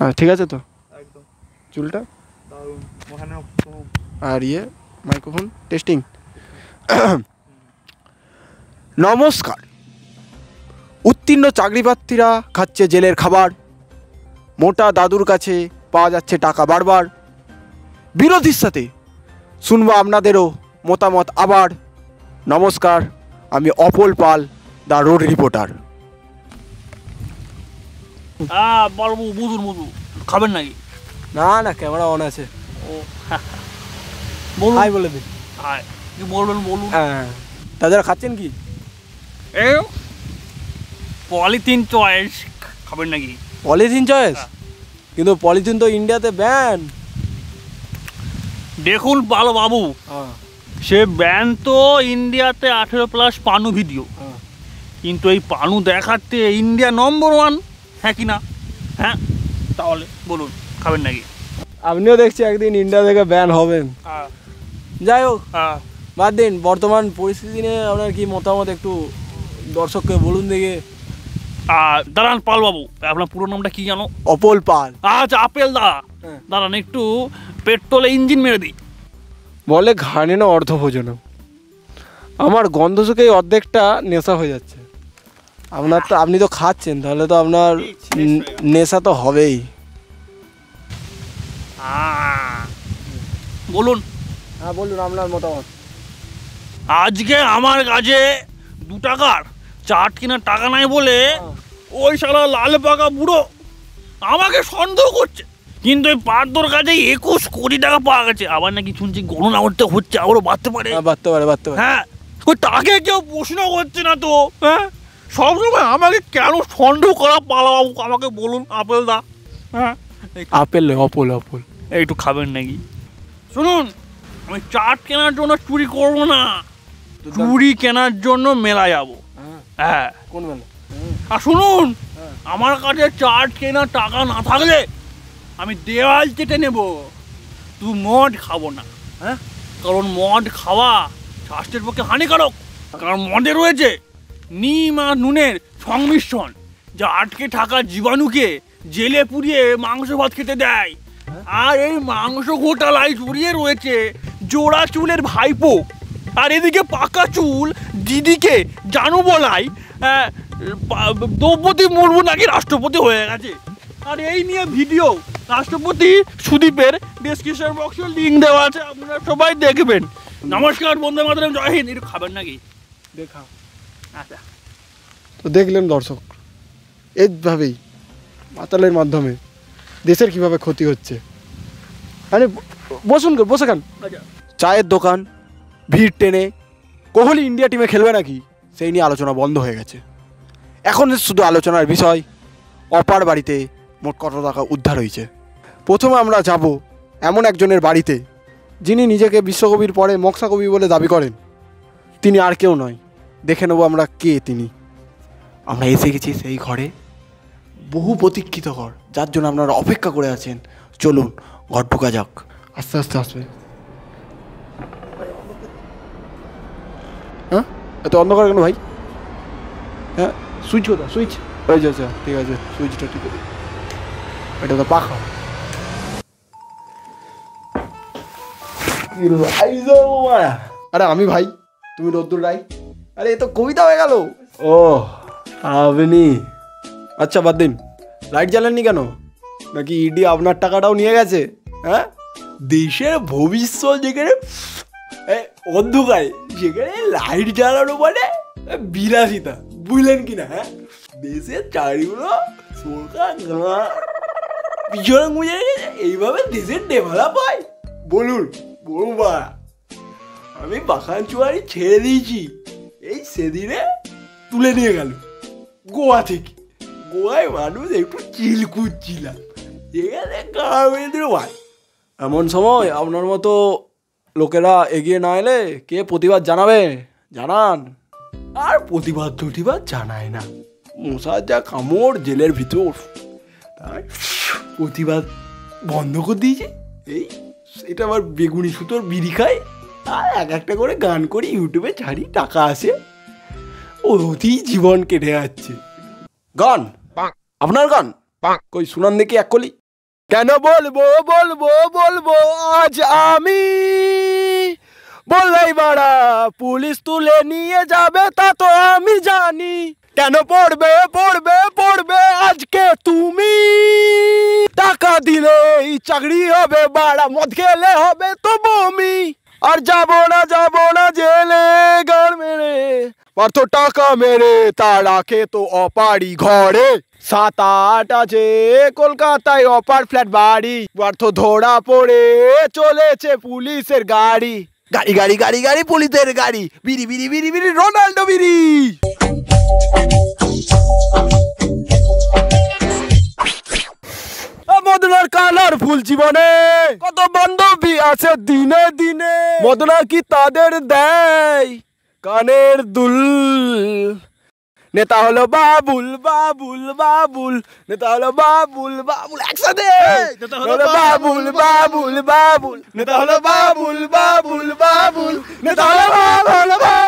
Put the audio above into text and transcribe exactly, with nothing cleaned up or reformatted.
হ্যাঁ ঠিক আছে তো একদম চুলটা দারুণ ওখানে আর এই মাইক্রোফোন টেস্টিং নমস্কার উত্তীর্ণ চাকরিপ্রার্থীরা খাচ্ছে জেলের খাবার মোটা দাদুর কাছে পাওয়া যাচ্ছে টাকা বারবার বিরোধীর সাথে শুনবো আপনাদেরও মতামত আবার নমস্কার আমি Opal Pal the road reporter খাবেন নাকি না না ক্যামেরা অন আছে তাদের খাচ্ছেন কি পলিথিন চয়েস খাবেন নাকি পলিথিন চয়েস কিন্তু পলিথিন তো ইন্ডিয়াতে ব্যান দেখুন পাল বাবু সে ব্যান তো ইন্ডিয়াতে আঠেরো প্লাস পানু ভিডিও কিন্তু এই পানু দেখাতে ইন্ডিয়া নম্বর ওয়ান হ্যাঁ কি না হ্যাঁ তাহলে বলুন খাবেন নাকি আপনিও দেখছি একদিন ইন্ডিয়া থেকে ব্যান হবেন যাই হোক বাদ দিন বর্তমান পরিস্থিতি নিয়ে আপনার কি মতামত একটু দর্শককে বলুন দেখে আর দাঁড়ান পাল বাবু আপনার পুরো নামটা কি জানো অপল পাল আচ্ছা আপেল দা দাঁড়ান একটু পেট্রোলে ইঞ্জিন মেরে দিই বলে ঘানে না অর্ধ ভোজন আমার গন্ধ শুকেই অর্ধেকটা নেশা হয়ে যাচ্ছে আপনার তো আপনি তো খাচ্ছেন তাহলে তো আপনার নেশা তো হবেই বলুন হ্যাঁ বলুন আপনার মতামত আজকে আমার কাছে দু টাকার চাট কেনার টাকা নাই বলে ওই শালা লাল পাকা বুড়ো আমাকে সন্দেহ করছে কিন্তু এই পার্দোর কাছে একুশ কোটি টাকা পাওয়া গেছে আবার নাকি শুনছি গণনা করতে হচ্ছে আবারও বাড়তে পারে বাড়তে পারে বাড়তে পারে হ্যাঁ ওই তাকে কেউ প্রশ্ন করছে না তো হ্যাঁ সবসময় আমাকে কেন সন্দেহ করা পালা আমাকে বলুন আপেল দা হ্যাঁ আপেল অপল অপল একটু খাবেন নাকি শুনুন আমি চাট কেনার জন্য চুরি করবো না চুরি কেনার জন্য মেলা যাবো হ্যাঁ কোন মেলা আর শুনুন আমার কাছে চাট কেনার টাকা না থাকলে আমি দেওয়াল চেটে নেব তুই মদ খাবো না হ্যাঁ কারণ মদ খাওয়া স্বাস্থ্যের পক্ষে হানিকারক কারণ মদে রয়েছে নিম আর নুনের সংমিশ্রণ যা আটকে থাকা জীবাণুকে জেলে পুড়িয়ে মাংস ভাত খেতে দেয় আর এই মাংস ঘোটালায় জড়িয়ে রয়েছে জোড়া চুলের ভাইপো আর এদিকে পাকা চুল দিদিকে জানু বলায় দ্রৌপদী মুর্মু নাকি রাষ্ট্রপতি হয়ে গেছে আর এই নিয়ে ভিডিও রাষ্ট্রপতি সুদীপের ডেসক্রিপশন বক্সে লিঙ্ক দেওয়া আছে আপনারা সবাই দেখবেন নমস্কার বন্ধু মাতরম জয় হিন্দ এটা খাবেন নাকি দেখা আচ্ছা তো দেখলেন দর্শক এইভাবেই পাতালের মাধ্যমে দেশের কিভাবে ক্ষতি হচ্ছে আরে বসুন বসে খান চায়ের দোকান ভিড় টেনে কোহলি ইন্ডিয়া টিমে খেলবে নাকি সেই নিয়ে আলোচনা বন্ধ হয়ে গেছে এখন শুধু আলোচনার বিষয় অপার বাড়িতে মোট কত টাকা উদ্ধার হয়েছে প্রথমে আমরা যাব এমন একজনের বাড়িতে যিনি নিজেকে বিশ্বকবির পরে মক্সাকবি বলে দাবি করেন তিনি আর কেউ নয় দেখে নেব আমরা কে তিনি আমরা এসে গেছি সেই ঘরে বহু প্রতীক্ষিত ঘর যার জন্য আপনারা অপেক্ষা করে আছেন চলুন ঘর ঢোকা যাক আস্তে আস্তে আসবে হ্যাঁ এত অন্ধকার কেন ভাই হ্যাঁ সুইচ কোথা সুইচ ওই যে আচ্ছা ঠিক আছে সুইচটা ঠিক আছে এটা তো পাখা আরে আমি ভাই তুমি রোদ্দুর রায় আরে এ তো কবিতা হয়ে গেল ও আপনি আচ্ছা বাদ দিন লাইট জ্বালেননি কেন নাকি ইডি আপনার টাকাটাও নিয়ে গেছে হ্যাঁ দেশের ভবিষ্যৎ যেখানে অন্ধকার সেখানে লাইট জ্বালানো মানে বিলাসিতা বুঝলেন কিনা হ্যাঁ দেশের চাকরিগুলো সরকার পিছনে গুঁজে এইভাবে দেশের ডেভেলপ হয় বলুন বৌমা আমি পাখান চুয়ারি ছেড়ে দিয়েছি এই সেদিনে তুলে নিয়ে গেল গোয়া থেকে গোয়ায় মানুষ একটু চিল খুঁজছিলাম এখানে কার মেয়েদের ভাই এমন সময় আপনার মতো লোকেরা এগিয়ে না এলে কে প্রতিবাদ জানাবে জানান আর প্রতিবাদ প্রতিবাদ জানায় না মশার যা কামড় জেলের ভিতর তাই প্রতিবাদ বন্ধ করে দিয়েছে এই এটা আবার বেগুনি সুতোর বিড়ি খায় আর এক একটা করে গান করে ইউটিউবে ছাড়ি টাকা আসে ওতেই জীবন কেটে যাচ্ছে গান আপনার গান কই শুনান দেখি এক কলি কেন বলবো বলবো বলবো আজ আমি বললেই বাড়া পুলিশ তুলে নিয়ে যাবে তা তো আমি জানি। কেন পড়বে পড়বে পড়বে আজকে তুমি, টাকা দিলেই চাকরি হবে বাড়া, মদ খেলে হবে তো বমি। আর যাবো না যাবো না জেলে গান মেরে, পার্থ টাকা মেরে তা রাখে তো অপারি ঘরে। সাত আট আছে কলকাতায় অপার ফ্ল্যাট বাড়ি, পার্থ ধরা পড়ে চলেছে পুলিশের গাড়ি। গাড়ি গাড়ি গাড়ি গাড়ি পুলিশের গাড়ি, বিড়ি বিড়ি বিড়ি বিড়ি রোনাল্ডো বিড়ি। মদনার কালারফুল জীবনে কত বান্ধবী আছে দিনে দিনে, মদনা কি তাদের দেয় কানের দুল। নেতা হলো বাবুল বাবুল বাবুল, নেতা হলো বাবুল বাবুল, একসাথে নেতা হলো বাবুল বাবুল বাবুল, নেতা হলো বাবুল বাবুল বাবুল, নেতা হলো বাবুল।